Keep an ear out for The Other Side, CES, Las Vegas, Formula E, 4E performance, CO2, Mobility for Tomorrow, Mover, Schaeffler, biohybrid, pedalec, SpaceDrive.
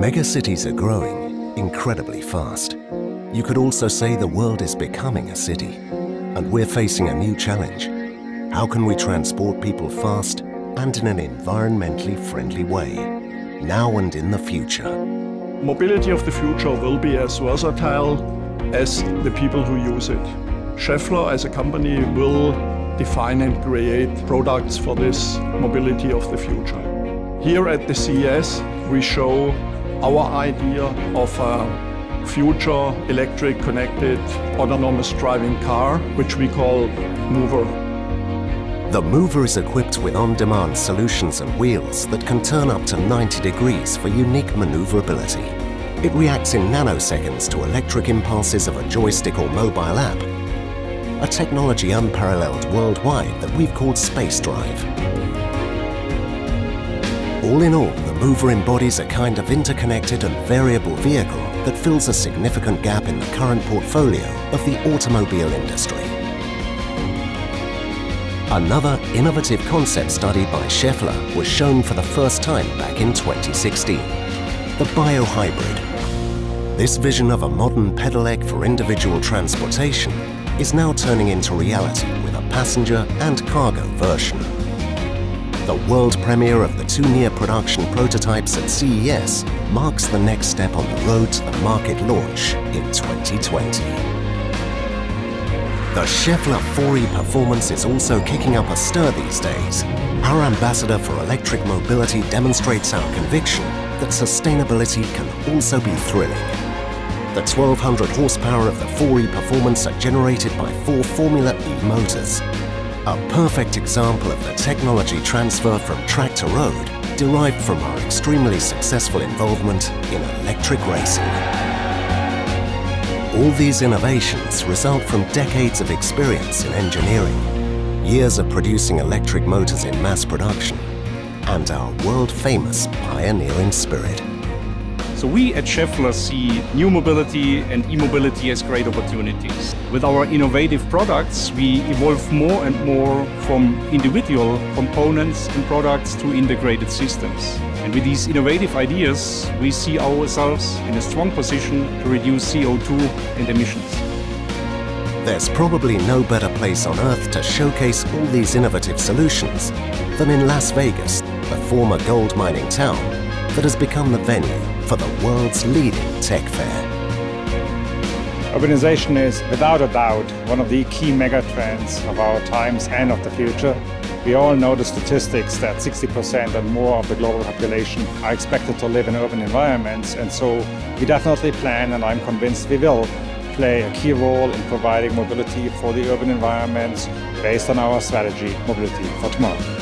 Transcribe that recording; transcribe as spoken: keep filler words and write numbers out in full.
Megacities are growing incredibly fast. You could also say the world is becoming a city, and we're facing a new challenge. How can we transport people fast and in an environmentally friendly way, now and in the future? Mobility of the future will be as versatile as the people who use it. Schaeffler as a company will define and create products for this mobility of the future. Here at the C E S, we show our idea of a future electric connected autonomous driving car, which we call Mover. The Mover is equipped with on-demand solutions and wheels that can turn up to ninety degrees for unique maneuverability. It reacts in nanoseconds to electric impulses of a joystick or mobile app, a technology unparalleled worldwide that we've called SpaceDrive. All in all, the Mover embodies a kind of interconnected and variable vehicle that fills a significant gap in the current portfolio of the automobile industry. Another innovative concept study by Schaeffler was shown for the first time back in twenty sixteen, the biohybrid. This vision of a modern pedalec for individual transportation is now turning into reality with a passenger and cargo version. The world premiere of the two near-production prototypes at C E S marks the next step on the road to the market launch in twenty twenty. The Schaeffler four E performance is also kicking up a stir these days. Our ambassador for electric mobility demonstrates our conviction that sustainability can also be thrilling. The twelve hundred horsepower of the four E performance are generated by four Formula E motors. A perfect example of the technology transfer from track to road derived from our extremely successful involvement in electric racing. All these innovations result from decades of experience in engineering, years of producing electric motors in mass production, and our world-famous pioneering spirit. So we at Schaeffler see new mobility and e-mobility as great opportunities. With our innovative products, we evolve more and more from individual components and products to integrated systems. And with these innovative ideas, we see ourselves in a strong position to reduce C O two and emissions. There's probably no better place on Earth to showcase all these innovative solutions than in Las Vegas, the former gold mining town that has become the venue for the world's leading tech fair. Urbanization is, without a doubt, one of the key megatrends of our times and of the future. We all know the statistics that sixty percent and more of the global population are expected to live in urban environments, and so we definitely plan, and I'm convinced we will, play a key role in providing mobility for the urban environments based on our strategy, Mobility for Tomorrow.